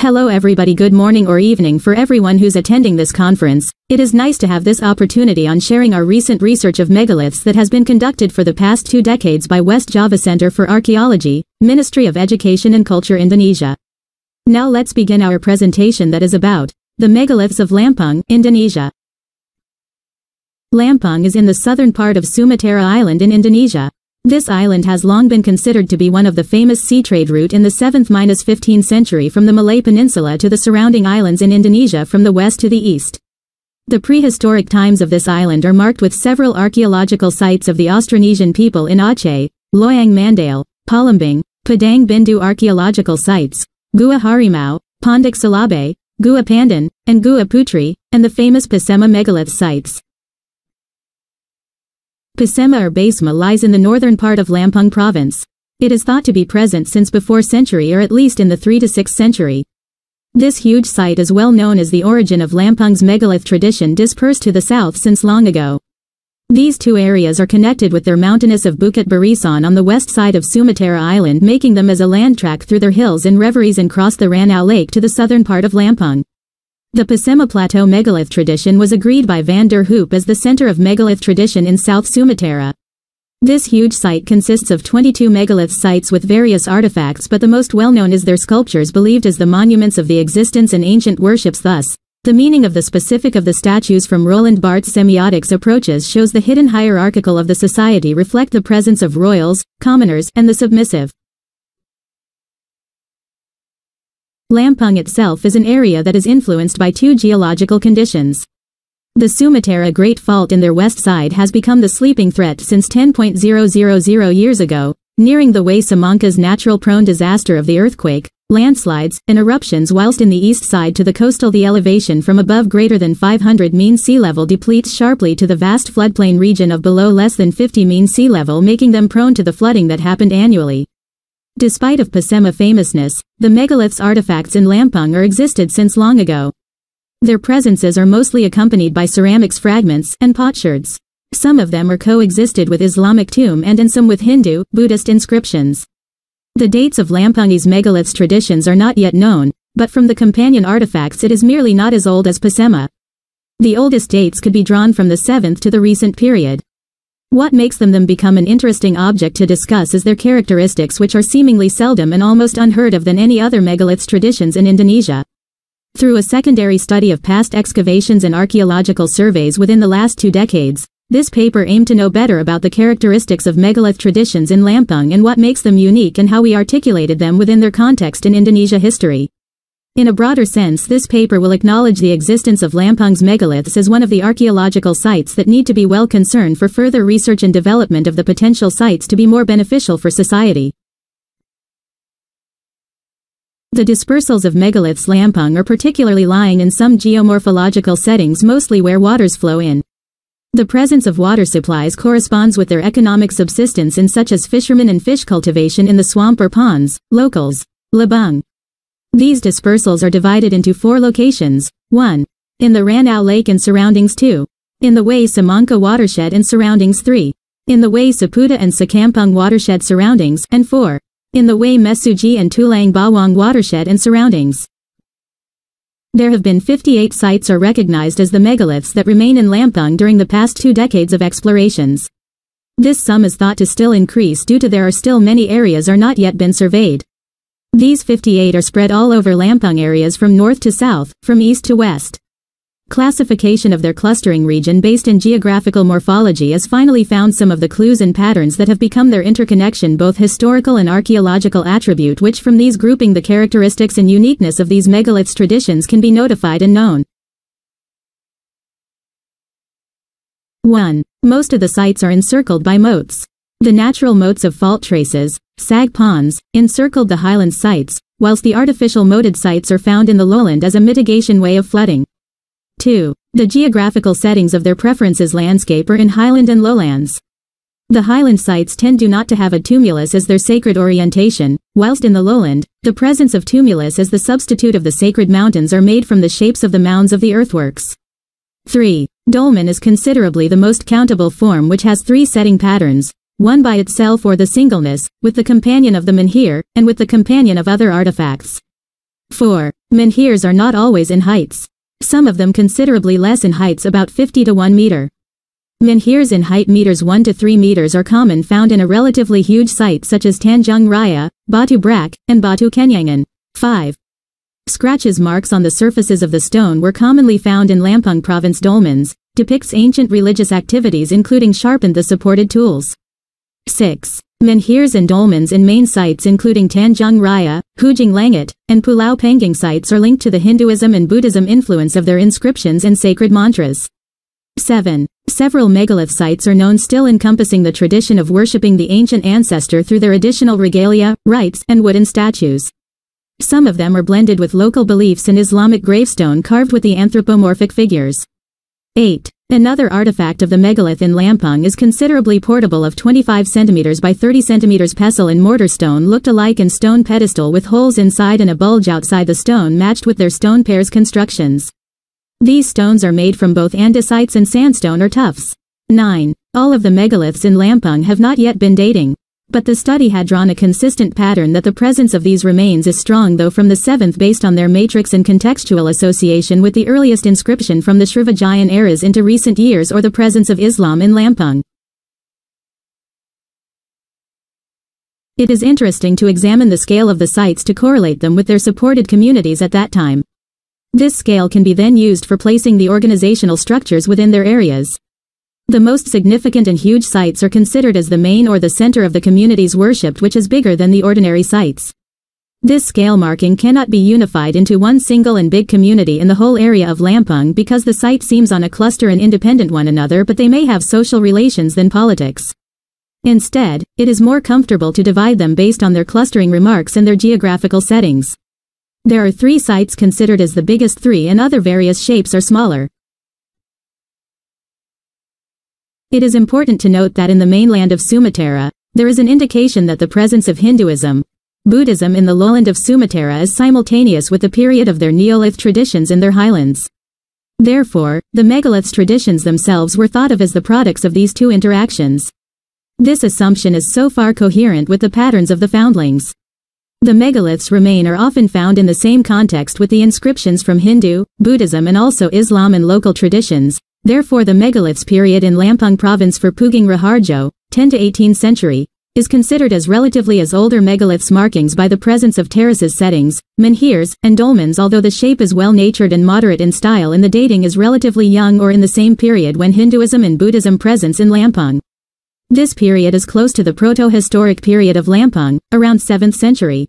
Hello everybody, good morning or evening for everyone who's attending this conference. It is nice to have this opportunity on sharing our recent research of megaliths that has been conducted for the past 2 decades by West Java Center for Archaeology, Ministry of Education and Culture Indonesia. Now let's begin our presentation that is about the megaliths of Lampung, Indonesia. Lampung is in the southern part of Sumatera Island in Indonesia. This island has long been considered to be one of the famous sea trade route in the 7th-15th century from the Malay Peninsula to the surrounding islands in Indonesia from the west to the east. The prehistoric times of this island are marked with several archaeological sites of the Austronesian people in Aceh, Loyang Mandale, Palembang, Padang Bindu archaeological sites, Gua Harimau, Pondik Salabe, Gua Pandan, and Gua Putri, and the famous Pasemah megalith sites. Pasemah or Pasemah lies in the northern part of Lampung province. It is thought to be present since before century or at least in the 3th to 6th century. This huge site is well known as the origin of Lampung's megalith tradition dispersed to the south since long ago. These 2 areas are connected with their mountainous of Bukit Barisan on the west side of Sumatera Island, making them as a land track through their hills and reveries and cross the Ranau Lake to the southern part of Lampung. The Pasemah Plateau megalith tradition was agreed by van der Hoop as the center of megalith tradition in South Sumatera. This huge site consists of 22 megalith sites with various artifacts, but the most well-known is their sculptures believed as the monuments of the existence and ancient worships. Thus, the meaning of the specific of the statues from Roland Barthes' semiotics approaches shows the hidden hierarchical of the society reflect the presence of royals, commoners, and the submissive. Lampung itself is an area that is influenced by 2 geological conditions. The Sumatera Great Fault in their west side has become the sleeping threat since 10,000 years ago, nearing the Way Semangka's natural prone disaster of the earthquake, landslides, and eruptions, whilst in the east side to the coastal the elevation from above greater than 500 mean sea level depletes sharply to the vast floodplain region of below less than 50 mean sea level, making them prone to the flooding that happened annually. Despite of Pasemah famousness, the megaliths artifacts in Lampung are existed since long ago. Their presences are mostly accompanied by ceramics fragments and potsherds. Some of them are coexisted with Islamic tomb and in some with Hindu, Buddhist inscriptions. The dates of Lampung's megaliths traditions are not yet known, but from the companion artifacts it is merely not as old as Pasemah. The oldest dates could be drawn from the 7th to the recent period. What makes them become an interesting object to discuss is their characteristics, which are seemingly seldom and almost unheard of than any other megaliths traditions in Indonesia. Through a secondary study of past excavations and archaeological surveys within the last 2 decades, this paper aimed to know better about the characteristics of megalith traditions in Lampung and what makes them unique and how we articulated them within their context in Indonesia history. In a broader sense, this paper will acknowledge the existence of Lampung's megaliths as one of the archaeological sites that need to be well concerned for further research and development of the potential sites to be more beneficial for society. The dispersals of megaliths Lampung are particularly lying in some geomorphological settings, mostly where waters flow in. The presence of water supplies corresponds with their economic subsistence in such as fishermen and fish cultivation in the swamp or ponds, locals, labung. These dispersals are divided into 4 locations: 1. In the Ranau Lake and surroundings, 2. In the Wei Semangka watershed and surroundings, 3. In the Wei Saputa and Sakampung watershed surroundings, and 4. In the Wei Mesuji and Tulang Bawang watershed and surroundings. There have been 58 sites are recognized as the megaliths that remain in Lampung during the past 2 decades of explorations. This sum is thought to still increase due to there are still many areas are not yet been surveyed. These 58 are spread all over Lampung areas from north to south, from east to west. Classification of their clustering region based in geographical morphology has finally found some of the clues and patterns that have become their interconnection, both historical and archaeological attribute, which from these grouping the characteristics and uniqueness of these megaliths traditions can be notified and known. 1. Most of the sites are encircled by moats. The natural moats of fault traces, sag ponds, encircled the highland sites, whilst the artificial moated sites are found in the lowland as a mitigation way of flooding. 2. The geographical settings of their preferences landscape are in highland and lowlands. The highland sites tend to not to have a tumulus as their sacred orientation, whilst in the lowland, the presence of tumulus as the substitute of the sacred mountains are made from the shapes of the mounds of the earthworks. 3. Dolmen is considerably the most countable form, which has 3 setting patterns, one by itself or the singleness, with the companion of the menhir, and with the companion of other artifacts. 4. Menhirs are not always in heights. Some of them considerably less in heights, about 50 to 1 meter. Menhirs in height meters 1 to 3 meters are common, found in a relatively huge site such as Tanjung Raya, Batu Brak, and Batu Kenyangan. 5. Scratches marks on the surfaces of the stone were commonly found in Lampung province dolmens, depicts ancient religious activities including sharpened the supported tools. 6. Menhirs and dolmens in main sites including Tanjung Raya, Hujing Langit, and Pulau Panging sites are linked to the Hinduism and Buddhism influence of their inscriptions and sacred mantras. 7. Several megalith sites are known still encompassing the tradition of worshipping the ancient ancestor through their additional regalia, rites, and wooden statues. Some of them are blended with local beliefs in Islamic gravestone carved with the anthropomorphic figures. 8. Another artifact of the megalith in Lampung is considerably portable of 25 cm by 30 cm pestle and mortar stone looked alike in stone pedestal with holes inside and a bulge outside the stone matched with their stone pairs constructions. These stones are made from both andesites and sandstone or tuffs. 9. All of the megaliths in Lampung have not yet been dating, but the study had drawn a consistent pattern that the presence of these remains is strong, though from the 7th, based on their matrix and contextual association with the earliest inscription from the Srivijayan eras into recent years or the presence of Islam in Lampung. It is interesting to examine the scale of the sites to correlate them with their supported communities at that time. This scale can be then used for placing the organizational structures within their areas. The most significant and huge sites are considered as the main or the center of the community's worshipped, which is bigger than the ordinary sites. This scale marking cannot be unified into one single and big community in the whole area of Lampung because the site seems on a cluster and independent one another, but they may have social relations than politics. Instead, it is more comfortable to divide them based on their clustering remarks and their geographical settings. There are 3 sites considered as the biggest 3 and other various shapes are smaller. It is important to note that in the mainland of Sumatera, there is an indication that the presence of Hinduism, Buddhism in the lowland of Sumatera is simultaneous with the period of their Neolithic traditions in their highlands. Therefore, the megalith's traditions themselves were thought of as the products of these 2 interactions. This assumption is so far coherent with the patterns of the foundlings. The megaliths remain are often found in the same context with the inscriptions from Hindu, Buddhism and also Islam and local traditions. Therefore, the megaliths period in Lampung province for Puging Raharjo, 10th to 18th century, is considered as relatively as older megaliths markings by the presence of terraces settings, menhirs, and dolmens, although the shape is well-natured and moderate in style and the dating is relatively young or in the same period when Hinduism and Buddhism presence in Lampung. This period is close to the proto-historic period of Lampung, around 7th century.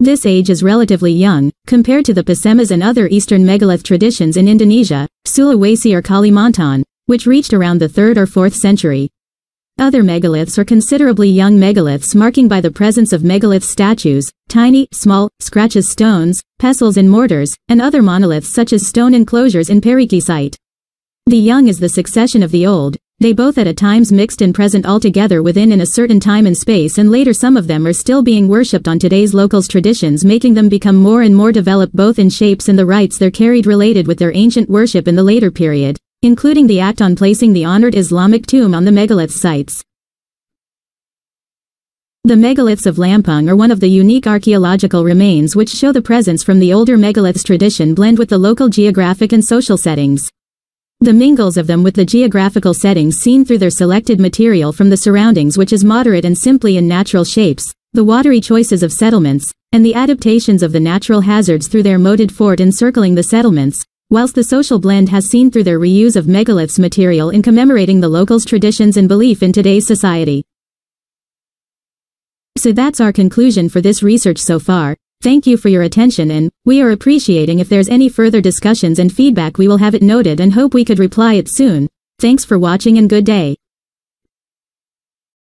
This age is relatively young, compared to the Pasemahs and other Eastern megalith traditions in Indonesia, Sulawesi or Kalimantan, which reached around the 3rd or 4th century. Other megaliths are considerably young megaliths marking by the presence of megalith statues, tiny, small, scratches stones, pestles and mortars, and other monoliths such as stone enclosures in Pariki site. The young is the succession of the old, they both at a times mixed and present altogether within in a certain time and space, and later some of them are still being worshipped on today's locals' traditions, making them become more and more developed both in shapes and the rites they're carried related with their ancient worship in the later period, including the act on placing the honored Islamic tomb on the megalith sites. The megaliths of Lampung are one of the unique archaeological remains which show the presence from the older megaliths tradition blend with the local geographic and social settings. The mingles of them with the geographical settings seen through their selected material from the surroundings, which is moderate and simply in natural shapes, the watery choices of settlements, and the adaptations of the natural hazards through their moated fort encircling the settlements, whilst the social blend has seen through their reuse of megaliths material in commemorating the locals' traditions and belief in today's society. So that's our conclusion for this research so far. Thank you for your attention, and we are appreciating if there's any further discussions and feedback. We will have it noted and hope we could reply it soon. Thanks for watching and good day.